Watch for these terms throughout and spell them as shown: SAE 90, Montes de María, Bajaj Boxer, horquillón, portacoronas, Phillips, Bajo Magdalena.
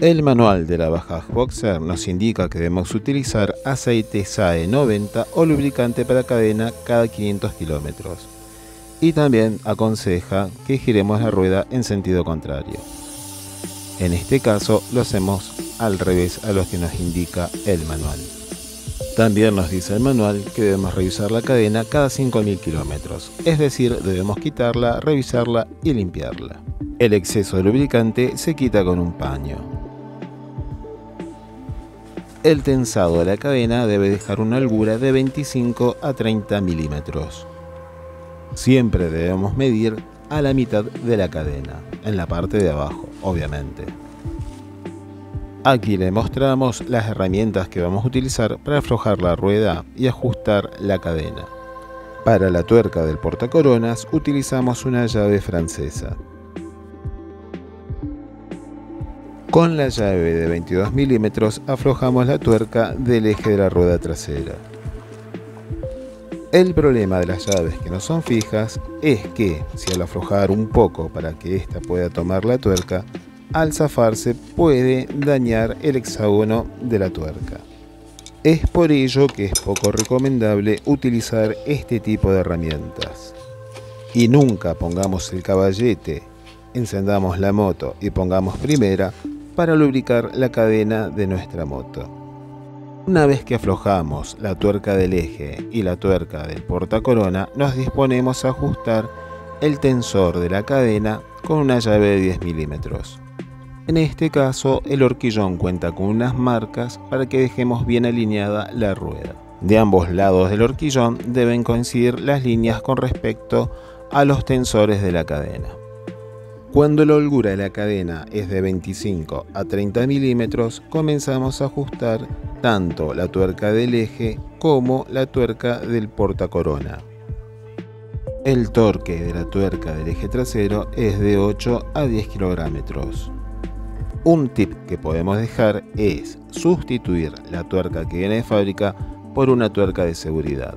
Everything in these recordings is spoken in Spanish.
El manual de la Bajaj Boxer nos indica que debemos utilizar aceite SAE 90 o lubricante para cadena cada 500 kilómetros. Y también aconseja que giremos la rueda en sentido contrario. En este caso lo hacemos al revés a lo que nos indica el manual. También nos dice el manual que debemos revisar la cadena cada 5000 kilómetros, es decir, debemos quitarla, revisarla y limpiarla. El exceso de lubricante se quita con un paño. El tensado de la cadena debe dejar una holgura de 25 a 30 milímetros. Siempre debemos medir a la mitad de la cadena, en la parte de abajo, obviamente. Aquí le mostramos las herramientas que vamos a utilizar para aflojar la rueda y ajustar la cadena. Para la tuerca del portacoronas utilizamos una llave francesa. Con la llave de 22 milímetros aflojamos la tuerca del eje de la rueda trasera. El problema de las llaves que no son fijas es que, si al aflojar un poco para que ésta pueda tomar la tuerca, al zafarse puede dañar el hexágono de la tuerca. Es por ello que es poco recomendable utilizar este tipo de herramientas. Y nunca pongamos el caballete, encendamos la moto y pongamos primera para lubricar la cadena de nuestra moto. Una vez que aflojamos la tuerca del eje y la tuerca del portacorona, nos disponemos a ajustar el tensor de la cadena con una llave de 10 milímetros. En este caso, el horquillón cuenta con unas marcas para que dejemos bien alineada la rueda. De ambos lados del horquillón deben coincidir las líneas con respecto a los tensores de la cadena. Cuando la holgura de la cadena es de 25 a 30 milímetros, comenzamos a ajustar tanto la tuerca del eje como la tuerca del portacorona. El torque de la tuerca del eje trasero es de 8 a 10 kilogramos. Un tip que podemos dejar es sustituir la tuerca que viene de fábrica por una tuerca de seguridad.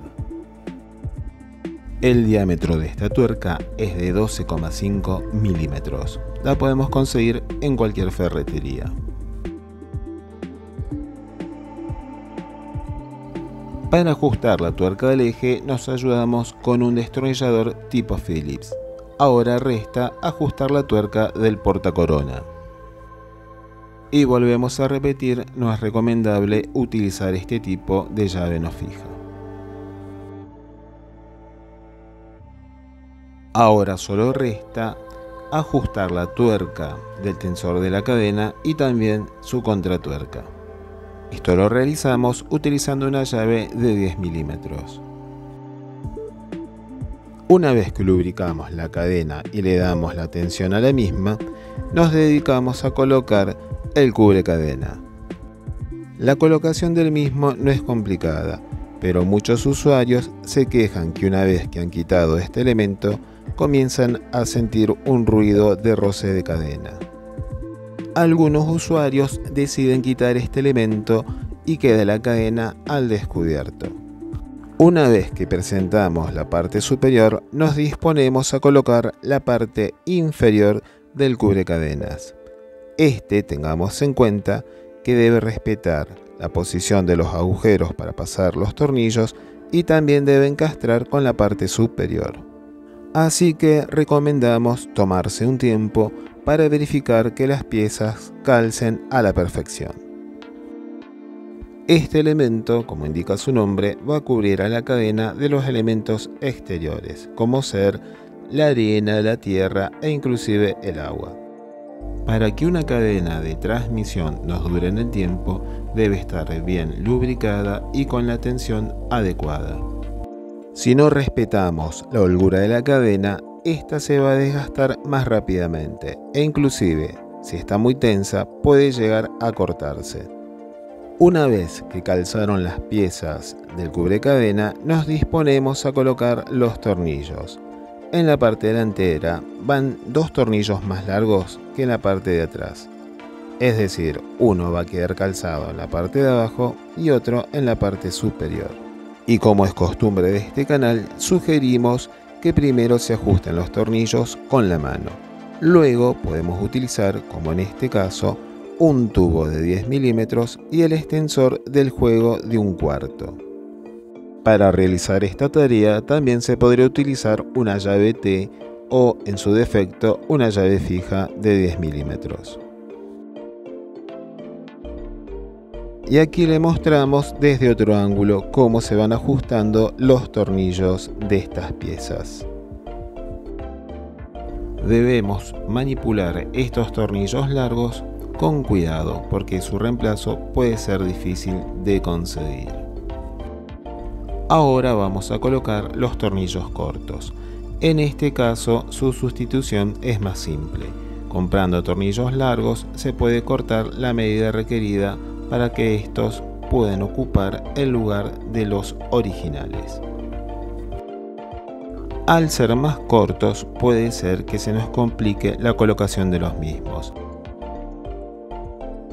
El diámetro de esta tuerca es de 12,5 milímetros. La podemos conseguir en cualquier ferretería. Para ajustar la tuerca del eje nos ayudamos con un destornillador tipo Phillips. Ahora resta ajustar la tuerca del portacorona. Y volvemos a repetir, no es recomendable utilizar este tipo de llave no fija. Ahora solo resta ajustar la tuerca del tensor de la cadena y también su contratuerca. Esto lo realizamos utilizando una llave de 10 milímetros. Una vez que lubricamos la cadena y le damos la tensión a la misma, nos dedicamos a colocar el cubrecadena. La colocación del mismo no es complicada, pero muchos usuarios se quejan que una vez que han quitado este elemento, comienzan a sentir un ruido de roce de cadena. Algunos usuarios deciden quitar este elemento y queda la cadena al descubierto. Una vez que presentamos la parte superior, nos disponemos a colocar la parte inferior del cubrecadenas. Este, tengamos en cuenta que debe respetar la posición de los agujeros para pasar los tornillos y también debe encastrar con la parte superior. Así que recomendamos tomarse un tiempo para verificar que las piezas calcen a la perfección. Este elemento, como indica su nombre, va a cubrir a la cadena de los elementos exteriores, como ser la arena, la tierra e inclusive el agua. Para que una cadena de transmisión nos dure en el tiempo, debe estar bien lubricada y con la tensión adecuada. Si no respetamos la holgura de la cadena, esta se va a desgastar más rápidamente e inclusive, si está muy tensa, puede llegar a cortarse. Una vez que calzaron las piezas del cubrecadena, nos disponemos a colocar los tornillos. En la parte delantera van 2 tornillos más largos que en la parte de atrás. Es decir, uno va a quedar calzado en la parte de abajo y otro en la parte superior. Y como es costumbre de este canal, sugerimos que primero se ajusten los tornillos con la mano. Luego podemos utilizar, como en este caso, un tubo de 10 milímetros y el extensor del juego de 1/4. Para realizar esta tarea también se podría utilizar una llave T o, en su defecto, una llave fija de 10 milímetros. Y aquí le mostramos desde otro ángulo cómo se van ajustando los tornillos de estas piezas. Debemos manipular estos tornillos largos con cuidado, porque su reemplazo puede ser difícil de conseguir. Ahora vamos a colocar los tornillos cortos. En este caso, su sustitución es más simple. Comprando tornillos largos se puede cortar la medida requerida para que estos puedan ocupar el lugar de los originales. Al ser más cortos, puede ser que se nos complique la colocación de los mismos.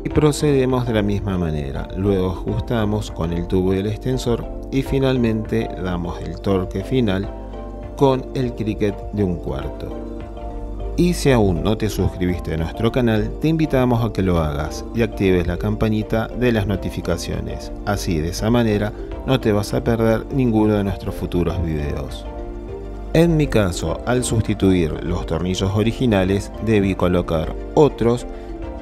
Y procedemos de la misma manera, luego ajustamos con el tubo y el extensor y finalmente damos el torque final con el cricket de 1/4. Y si aún no te suscribiste a nuestro canal, te invitamos a que lo hagas y actives la campanita de las notificaciones, así de esa manera no te vas a perder ninguno de nuestros futuros videos. En mi caso, al sustituir los tornillos originales, debí colocar otros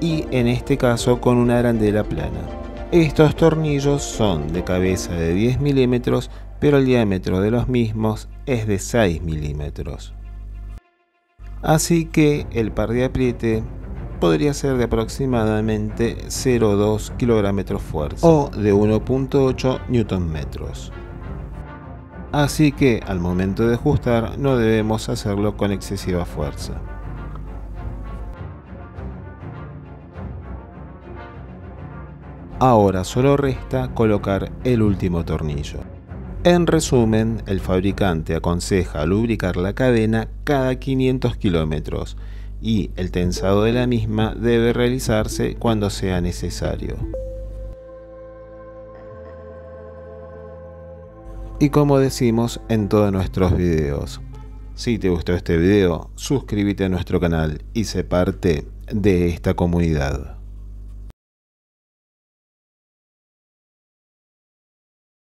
y en este caso con una arandela plana. Estos tornillos son de cabeza de 10 milímetros, pero el diámetro de los mismos es de 6 milímetros. Así que el par de apriete podría ser de aproximadamente 0,2 kilogramos fuerza o de 1,8 newton-metros. Así que al momento de ajustar no debemos hacerlo con excesiva fuerza. Ahora solo resta colocar el último tornillo. En resumen, el fabricante aconseja lubricar la cadena cada 500 kilómetros y el tensado de la misma debe realizarse cuando sea necesario. Y como decimos en todos nuestros videos, si te gustó este video, suscríbete a nuestro canal y sé parte de esta comunidad.